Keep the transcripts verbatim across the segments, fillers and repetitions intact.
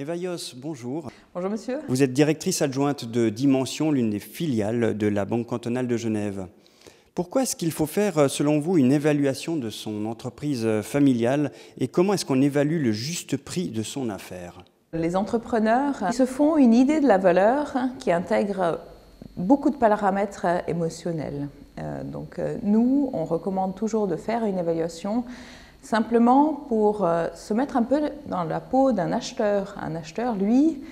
Eva Joss, bonjour. Bonjour monsieur. Vous êtes directrice adjointe de Dimension, l'une des filiales de la Banque cantonale de Genève. Pourquoi est-ce qu'il faut faire, selon vous, une évaluation de son entreprise familiale et comment est-ce qu'on évalue le juste prix de son affaire? Les entrepreneurs se font une idée de la valeur qui intègre beaucoup de paramètres émotionnels. Donc nous, on recommande toujours de faire une évaluation simplement pour se mettre un peu dans la peau d'un acheteur. Un acheteur, lui,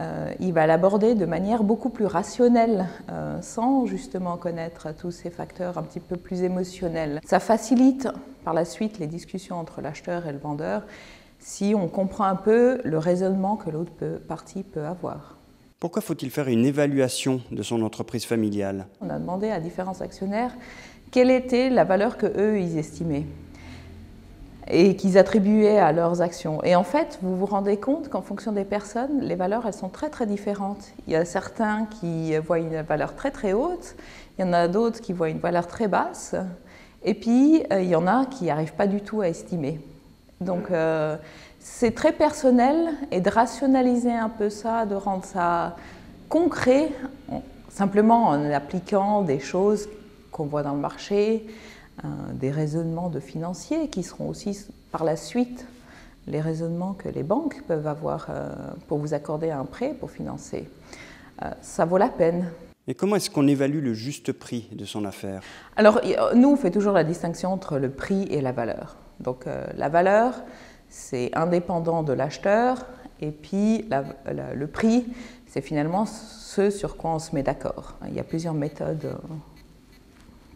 Euh, il va l'aborder de manière beaucoup plus rationnelle, euh, sans justement connaître tous ces facteurs un petit peu plus émotionnels. Ça facilite par la suite les discussions entre l'acheteur et le vendeur si on comprend un peu le raisonnement que l'autre partie peut avoir. Pourquoi faut-il faire une évaluation de son entreprise familiale? On a demandé à différents actionnaires quelle était la valeur que eux ils estimaient et qu'ils attribuaient à leurs actions. Et en fait, vous vous rendez compte qu'en fonction des personnes, les valeurs, elles sont très très différentes. Il y a certains qui voient une valeur très très haute, il y en a d'autres qui voient une valeur très basse, et puis il y en a qui n'arrivent pas du tout à estimer. Donc euh, c'est très personnel, et de rationaliser un peu ça, de rendre ça concret, simplement en appliquant des choses qu'on voit dans le marché, des raisonnements de financiers qui seront aussi par la suite les raisonnements que les banques peuvent avoir pour vous accorder un prêt, pour financer. Ça vaut la peine. Et comment est-ce qu'on évalue le juste prix de son affaire? Alors nous, on fait toujours la distinction entre le prix et la valeur. Donc la valeur, c'est indépendant de l'acheteur, et puis la, la, le prix, c'est finalement ce sur quoi on se met d'accord. Il y a plusieurs méthodes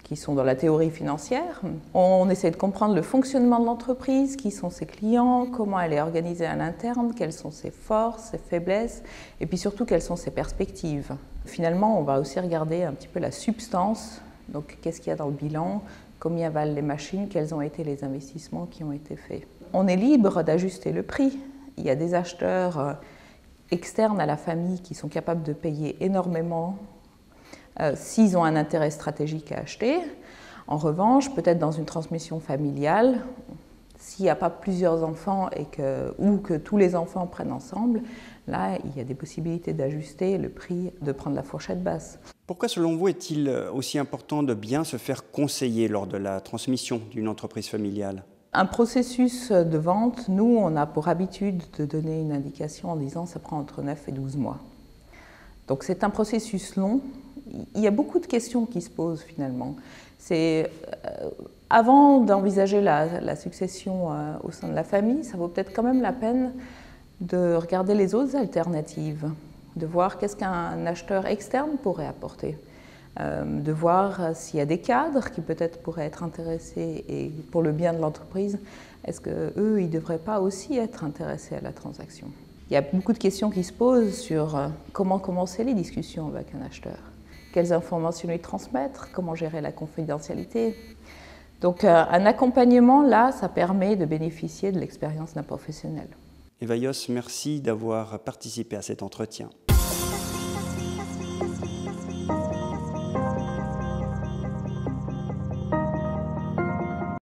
qui sont dans la théorie financière. On essaie de comprendre le fonctionnement de l'entreprise, qui sont ses clients, comment elle est organisée à l'interne, quelles sont ses forces, ses faiblesses, et puis surtout quelles sont ses perspectives. Finalement, on va aussi regarder un petit peu la substance, donc qu'est-ce qu'il y a dans le bilan, combien valent les machines, quels ont été les investissements qui ont été faits. On est libre d'ajuster le prix. Il y a des acheteurs externes à la famille qui sont capables de payer énormément Euh, s'ils ont un intérêt stratégique à acheter. En revanche, peut-être dans une transmission familiale, s'il n'y a pas plusieurs enfants et que, ou que tous les enfants prennent ensemble, là, il y a des possibilités d'ajuster le prix, de prendre la fourchette basse. Pourquoi, selon vous, est-il aussi important de bien se faire conseiller lors de la transmission d'une entreprise familiale? Un processus de vente, nous, on a pour habitude de donner une indication en disant que ça prend entre neuf et douze mois. Donc c'est un processus long. Il y a beaucoup de questions qui se posent finalement. C'est, euh, avant d'envisager la, la succession euh, au sein de la famille, ça vaut peut-être quand même la peine de regarder les autres alternatives, de voir qu'est-ce qu'un acheteur externe pourrait apporter, euh, de voir s'il y a des cadres qui peut-être pourraient être intéressés et pour le bien de l'entreprise, est-ce qu'eux, ils ne devraient pas aussi être intéressés à la transaction? Il y a beaucoup de questions qui se posent sur comment commencer les discussions avec un acheteur. Quelles informations lui transmettre, comment gérer la confidentialité. Donc euh, un accompagnement, là, ça permet de bénéficier de l'expérience d'un professionnel. Eva Joss, merci d'avoir participé à cet entretien.